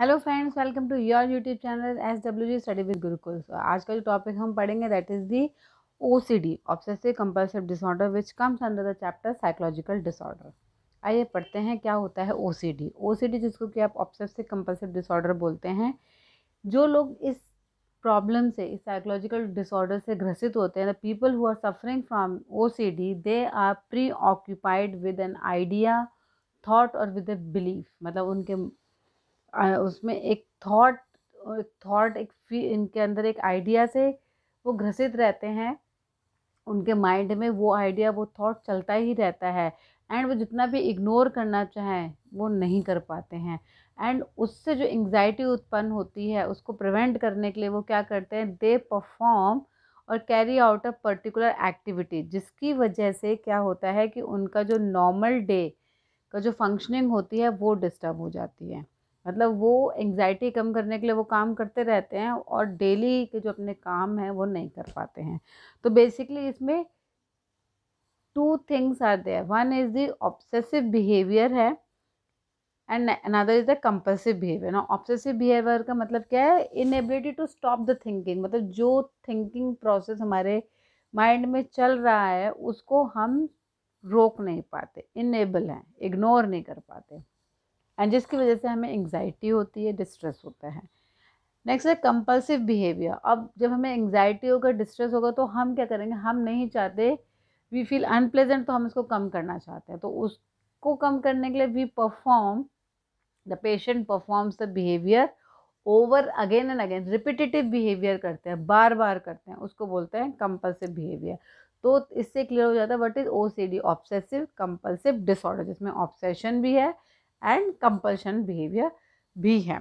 Hello friends, welcome to your YouTube channel SWG study with Gurukuls. आज का जो topic हम पढ़ेंगे that is the OCD obsessive compulsive disorder which comes under the chapter psychological disorder. आइए पढ़ते हैं क्या होता है OCD। OCD जिसको कि आप ऑब्सेसिव कंपल्सिव डिसऑर्डर बोलते हैं, जो लोग इस प्रॉब्लम से, इस साइकोलॉजिकल डिसऑर्डर से ग्रसित होते हैं, the people who are suffering from OCD they are preoccupied with an idea, thought और विद ए बिलीफ। मतलब उनके उसमें एक इनके अंदर एक आइडिया से वो ग्रसित रहते हैं। उनके माइंड में वो आइडिया, वो थॉट चलता ही रहता है एंड वो जितना भी इग्नोर करना चाहें वो नहीं कर पाते हैं। एंड उससे जो एंग्जाइटी उत्पन्न होती है उसको प्रिवेंट करने के लिए वो क्या करते हैं, दे परफॉर्म और carry out a particular activity, जिसकी वजह से क्या होता है कि उनका जो नॉर्मल डे का जो फंक्शनिंग होती है वो डिस्टर्ब हो जाती है। मतलब वो एंग्जाइटी कम करने के लिए वो काम करते रहते हैं और डेली के जो अपने काम हैं वो नहीं कर पाते हैं। तो बेसिकली इसमें two things are there, one is the obsessive behaviour है and another is the compulsive behaviour. ना ऑब्सेसिव बिहेवियर का मतलब क्या है, inability to stop the thinking. मतलब जो थिंकिंग प्रोसेस हमारे माइंड में चल रहा है उसको हम रोक नहीं पाते, इनेबल हैं, इग्नोर नहीं कर पाते एंड जिसकी वजह से हमें एंग्जाइटी होती है, डिस्ट्रेस होता है। नेक्स्ट है कंपल्सिव बिहेवियर। अब जब हमें एंग्जाइटी होगा, डिस्ट्रेस होगा तो हम क्या करेंगे, हम नहीं चाहते, वी फील अनप्लेजेंट, तो हम इसको कम करना चाहते हैं। तो उसको कम करने के लिए we perform, the patient performs the behaviour over again and again. Repetitive behaviour करते हैं, बार बार करते हैं, उसको बोलते हैं कंपल्सिव बिहेवियर। तो इससे क्लियर हो जाता है what is OCD obsessive compulsive disorder, जिसमें ऑब्सेशन भी है एंड कंपल्शन बिहेवियर भी है।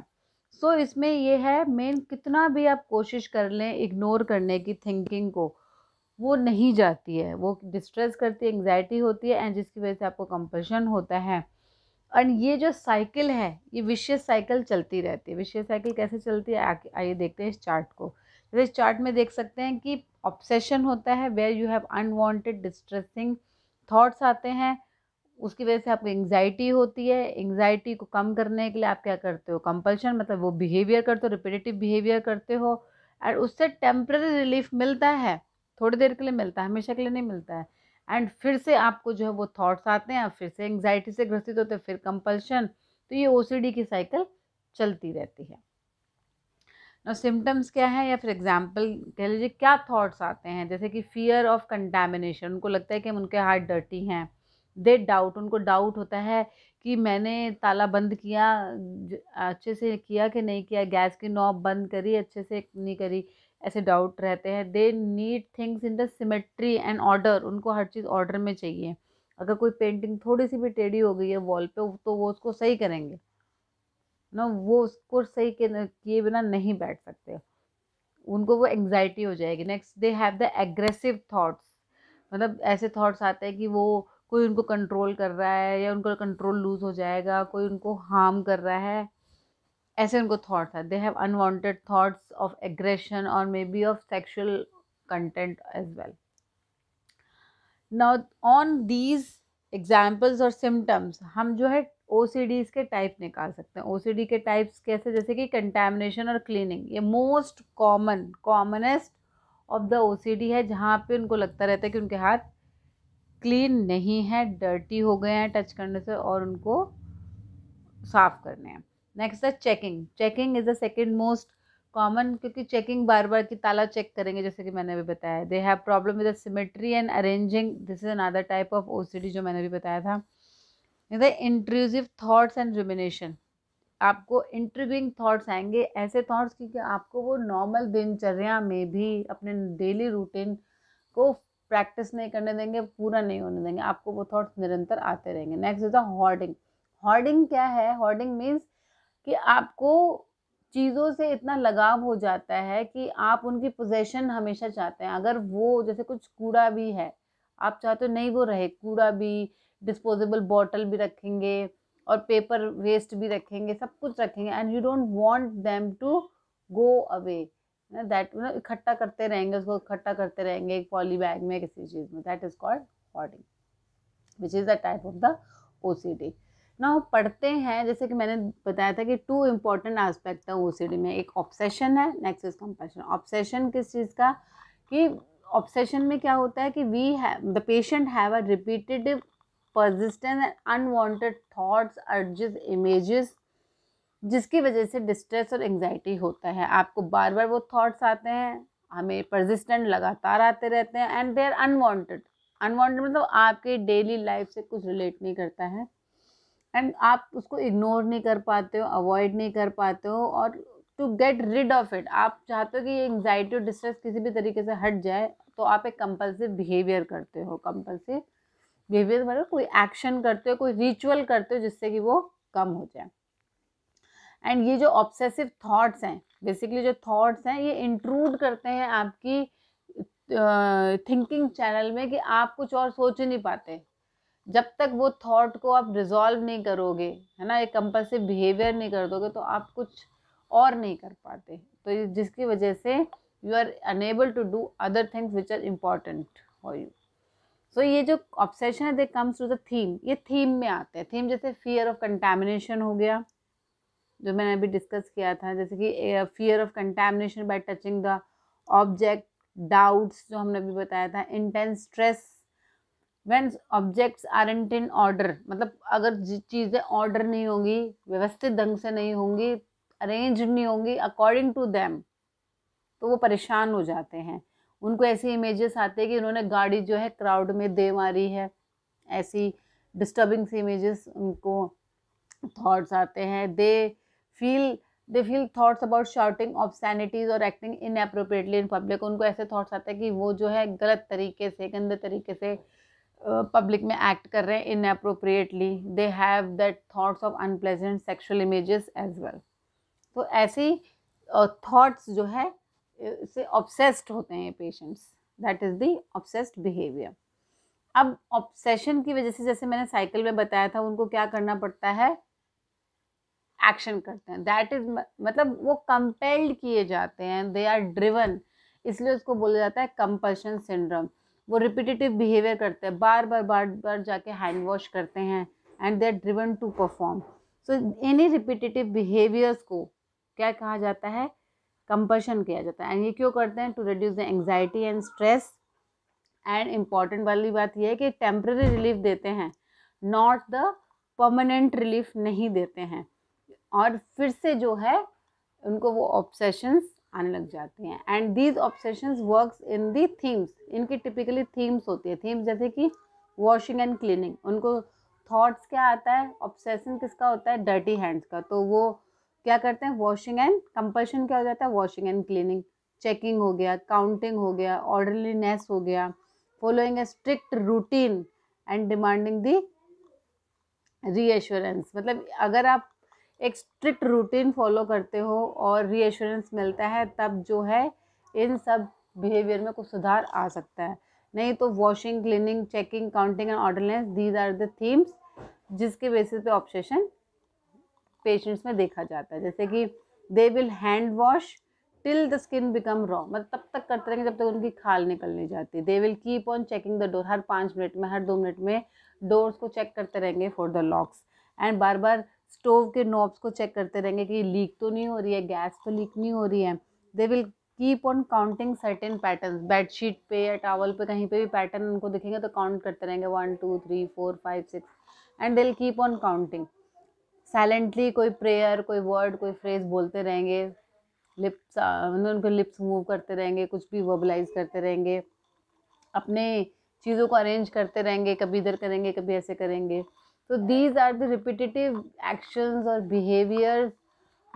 सो इसमें ये है मेन, कितना भी आप कोशिश कर लें इग्नोर करने की थिंकिंग को, वो नहीं जाती है, वो डिस्ट्रेस करती है, एंग्जाइटी होती है एंड जिसकी वजह से आपको कंपल्शन होता है। एंड ये जो साइकिल है, ये विशियस साइकिल चलती रहती है। विशियस साइकिल कैसे चलती है, आइए देखते हैं इस चार्ट को। जैसे इस चार्ट में देख सकते हैं कि ऑब्सेशन होता है, where you have unwanted distressing thoughts आते हैं, उसकी वजह से आपको एंग्जाइटी होती है। एंग्जाइटी को कम करने के लिए आप क्या करते हो, कंपल्शन, मतलब वो बिहेवियर करते हो, रिपीटेटिव बिहेवियर करते हो एंड उससे टेम्पररी रिलीफ मिलता है, थोड़ी देर के लिए मिलता है, हमेशा के लिए नहीं मिलता है। एंड फिर से आपको जो है वो थॉट्स आते हैं, आप फिर से एंग्जाइटी से ग्रसित होते हैं, फिर कंपल्शन। तो ये OCD की साइकिल चलती रहती है। और सिम्टम्स क्या है, या फिर एग्जाम्पल कह लीजिए क्या थॉट्स आते हैं, जैसे कि फियर ऑफ कंटेमिनेशन, उनको लगता है कि उनके हाथ डर्टी हैं। दे डाउट, उनको डाउट होता है कि मैंने ताला बंद किया अच्छे से किया कि नहीं किया, गैस की नॉब बंद करी अच्छे से नहीं करी, ऐसे डाउट रहते हैं। They need things in the symmetry and order, उनको हर चीज़ ऑर्डर में चाहिए। अगर कोई पेंटिंग थोड़ी सी भी टेढ़ी हो गई है वॉल पे तो वो उसको सही करेंगे ना, वो उसको सही किए बिना नहीं बैठ सकते, उनको वो एंग्जाइटी हो जाएगी। Next, they have the aggressive thoughts, मतलब ऐसे थॉट्स आते हैं कि वो कोई उनको कंट्रोल कर रहा है या उनको कंट्रोल लूज़ हो जाएगा, कोई उनको हार्म कर रहा है, ऐसे उनको थॉट्स है। They have unwanted thoughts of aggression और may be of sexual content as well. Now on these examples और सिम्टम्स हम जो है OCDs के टाइप निकाल सकते हैं। OCD के टाइप्स कैसे, जैसे कि कंटेमिनेशन और क्लीनिंग, ये most commonest of the OCD है, जहाँ पे उनको लगता रहता है कि उनके हाथ क्लीन नहीं है, डर्टी हो गए हैं टच करने से और उनको साफ करने हैं। नेक्स्ट है checking. Checking is the second most common, क्योंकि चेकिंग बार बार की ताला चेक करेंगे, जैसे कि मैंने अभी बताया। They have problem with the symmetry and arranging, this is another type of OCD जो मैंने भी बताया था। नेक्स्ट है इंट्रूसिव थॉट्स एंड रूमिनेशन, आपको इंट्रूसिव थॉट्स आएंगे, ऐसे थॉट्स क्योंकि आपको वो नॉर्मल दिनचर्या में भी अपने डेली रूटीन को प्रैक्टिस नहीं करने देंगे, पूरा नहीं होने देंगे, आपको वो थॉट्स निरंतर आते रहेंगे। Next is the hoarding. Hoarding क्या है, हॉर्डिंग मीन्स कि आपको चीज़ों से इतना लगाव हो जाता है कि आप उनकी पोजेशन हमेशा चाहते हैं। अगर वो जैसे कुछ कूड़ा भी है, आप चाहते हो नहीं वो रहे, कूड़ा भी, डिस्पोजेबल बॉटल भी रखेंगे और पेपर वेस्ट भी रखेंगे, सब कुछ रखेंगे and you don't want them to go away. That इकट्ठा करते रहेंगे, उसको इकट्ठा करते रहेंगे एक पॉली बैग में, किसी चीज़ में, that is called hoarding which is the type of the OCD। ना पढ़ते हैं, जैसे कि मैंने बताया था कि टू इम्पॉर्टेंट एस्पेक्ट है ओसीडी में, एक ऑब्सेशन है, नेक्स्ट इज कंपल्शन। ऑब्सेशन किस चीज़ का, कि ऑब्सेशन में क्या होता है कि we have the patient have a repeated persistent and unwanted thoughts, urges, images, जिसकी वजह से डिस्ट्रेस और एंग्जाइटी होता है। आपको बार बार वो थॉट्स आते हैं, हमें परसिस्टेंट लगातार आते रहते हैं, and they are unwanted. Unwanted मतलब आपके डेली लाइफ से कुछ रिलेट नहीं करता है, एंड आप उसको इग्नोर नहीं कर पाते हो, अवॉइड नहीं कर पाते हो, और to get rid of it आप चाहते हो कि ये एंग्जाइटी और डिस्ट्रेस किसी भी तरीके से हट जाए, तो आप एक कंपल्सिव बिहेवियर करते हो। कंपल्सिव बिहेवियर मतलब कोई एक्शन करते हो, कोई रिचुअल करते हो जिससे कि वो कम हो जाए। एंड ये जो ऑब्सेसिव थॉट्स हैं, बेसिकली जो थॉट्स हैं ये इंट्रूड करते हैं आपकी थिंकिंग चैनल में, कि आप कुछ और सोच ही नहीं पाते जब तक वो थॉट को आप रिजॉल्व नहीं करोगे, है ना, एक कंपल्सिव बिहेवियर नहीं कर दोगे, तो आप कुछ और नहीं कर पाते, तो जिसकी वजह से you are unable to do other things which are important for you. So ये जो ऑब्सेशन है they comes to the theme, ये थीम में आते हैं। थीम जैसे फियर ऑफ कंटैमिनेशन हो गया, जो मैंने अभी डिस्कस किया था, जैसे कि fear of contamination by touching the object, doubts जो हमने अभी बताया था, intense stress when objects aren't in order, मतलब अगर चीज़ें ऑर्डर नहीं होंगी, व्यवस्थित ढंग से नहीं होंगी, अरेंज नहीं होंगी अकॉर्डिंग टू देम, तो वो परेशान हो जाते हैं। उनको ऐसी इमेजेस आते हैं कि उन्होंने गाड़ी जो है क्राउड में दे मारी है, ऐसी डिस्टर्बिंग सी इमेजेस उनको थॉट्स आते हैं। They feel thoughts about shouting obscenities और एक्टिंग इनअप्रोप्रिएटली इन पब्लिक, उनको ऐसे थॉट्स आते हैं कि वो जो है गलत तरीके से, गंदे तरीके से पब्लिक में एक्ट कर रहे हैं inappropriately. They have that thoughts of unpleasant sexual images as well. तो ऐसी थॉट्स जो है इससे ऑब्सेस्ड होते हैं patients, that is the obsessed behaviour. अब ऑब्सेशन की वजह से, जैसे मैंने साइकिल में बताया था, उनको क्या करना पड़ता है, एक्शन करते हैं, दैट इज मतलब वो कंपेल्ड किए जाते हैं, दे आर ड्रिवन, इसलिए उसको बोला जाता है कंपल्शन सिंड्रोम। वो रिपीटेटिव बिहेवियर करते हैं, बार बार जाके हैंड वॉश करते हैं, and they are driven to perform. So any repetitive behaviours को क्या कहा जाता है, कंपल्शन किया जाता है। एंड ये क्यों करते हैं, to reduce the anxiety and stress, and important वाली बात यह है कि टेम्प्रेरी रिलीफ देते हैं, नॉट द परमानेंट रिलीफ नहीं देते हैं, और फिर से जो है उनको वो ऑब्सेशंस आने लग जाते हैं। And these obsessions works in the themes, इनकी टिपिकली थीम्स होती है। थीम्स जैसे कि वॉशिंग एंड क्लीनिंग, उनको थॉट्स क्या आता है, ऑब्सेशन किसका होता है, डर्टी हैंड्स का, तो वो क्या करते हैं, वॉशिंग एंड, कंपल्शन क्या हो जाता है, वॉशिंग एंड क्लीनिंग। चेकिंग हो गया, काउंटिंग हो गया, ऑर्डरलीनेस हो गया, following a strict routine and demanding the reassurance, मतलब अगर आप एक स्ट्रिक्ट रूटीन फॉलो करते हो और रीएश्योरेंस मिलता है, तब जो है इन सब बिहेवियर में कुछ सुधार आ सकता है, नहीं तो washing, cleaning, checking, counting and orderness, these are the themes जिसके बेसिस पे ऑब्सेशन पेशेंट्स में देखा जाता है। जैसे कि they will hand wash till the skin become raw, मतलब तब तक करते रहेंगे जब तक उनकी खाल निकल नहीं जाती। They will keep on checking the door, हर 5 मिनट में, हर 2 मिनट में डोर्स को चेक करते रहेंगे फॉर द लॉक्स, एंड बार बार स्टोव के नॉब्स को चेक करते रहेंगे कि लीक तो नहीं हो रही है, गैस तो लीक नहीं हो रही है। They will keep on counting certain patterns, bedsheet पे या टॉवल पे कहीं पे भी पैटर्न उनको दिखेंगे तो काउंट करते रहेंगे, 1 2 3 4 5 6, and they will keep on counting silently, कोई प्रेयर, कोई वर्ड, कोई फ्रेज बोलते रहेंगे, लिप्स उनको लिप्स मूव करते रहेंगे, कुछ भी वर्बलाइज करते रहेंगे, अपने चीज़ों को अरेंज करते रहेंगे, कभी इधर करेंगे, कभी ऐसे करेंगे। तो these are the repetitive actions और behaviours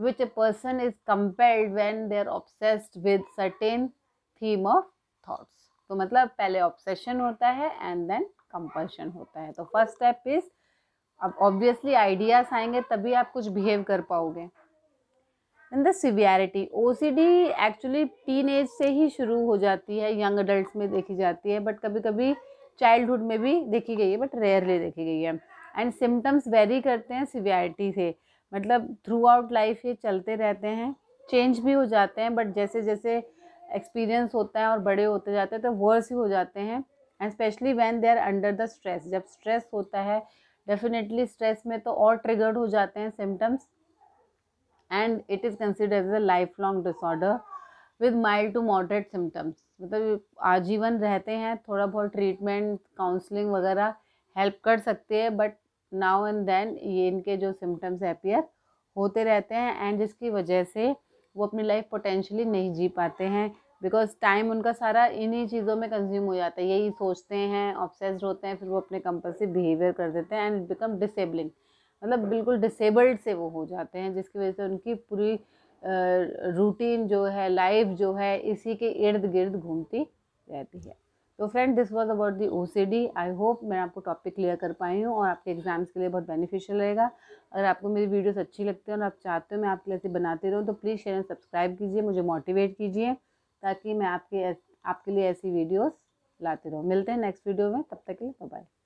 which a person is compelled when they are obsessed with certain theme of thoughts. तो मतलब पहले obsession होता है and then compulsion होता है। तो first step is, अब obviously ideas आएंगे तभी आप कुछ behave कर पाओगे। And the severity, OCD actually teenage से ही शुरू हो जाती है, young adults में देखी जाती है, but कभी कभी childhood में भी देखी गई है, but rarely देखी गई है। And symptoms vary करते हैं severity से, मतलब थ्रू आउट लाइफ ये चलते रहते हैं, चेंज भी हो जाते हैं, बट जैसे जैसे एक्सपीरियंस होता है और बड़े होते जाते हैं तो वर्स ही हो जाते हैं। And specially when they are under the stress, जब स्ट्रेस होता है, डेफिनेटली स्ट्रेस में तो और ट्रिगर्ड हो जाते हैं symptoms, and it is considered as a life long disorder with mild to moderate symptoms, मतलब आजीवन रहते हैं, थोड़ा बहुत ट्रीटमेंट काउंसलिंग वगैरह हेल्प कर सकती है, बट नाउ एंड देन ये इनके जो सिम्टम्स अपीयर होते रहते हैं एंड जिसकी वजह से वो अपनी लाइफ पोटेंशियली नहीं जी पाते हैं, बिकॉज टाइम उनका सारा इन्हीं चीज़ों में कंज्यूम हो जाता है, यही सोचते हैं, ऑब्सेस्ड होते हैं, फिर वो अपने कंपल्सिव बिहेवियर कर देते हैं एंड बिकम डिसेबलिंग, मतलब बिल्कुल डिसेबल्ड से वो हो जाते हैं, जिसकी वजह से उनकी पूरी रूटीन जो है, लाइफ जो है, इसी के इर्द गिर्द घूमती रहती है। तो friend, this was about the OCD. I hope मैं आपको टॉपिक क्लियर कर पाई हूँ और आपके एग्जाम्स के लिए बहुत बेनिफिशियल रहेगा। अगर आपको मेरी वीडियोस अच्छी लगती है और आप चाहते हो मैं आपके लिए ऐसे बनाती रहूँ तो प्लीज़ शेयर एंड सब्सक्राइब कीजिए, मुझे मोटिवेट कीजिए ताकि मैं आपके लिए ऐसी वीडियोस लाते रहूँ। मिलते हैं नेक्स्ट वीडियो में, तब तक के लिए बाय।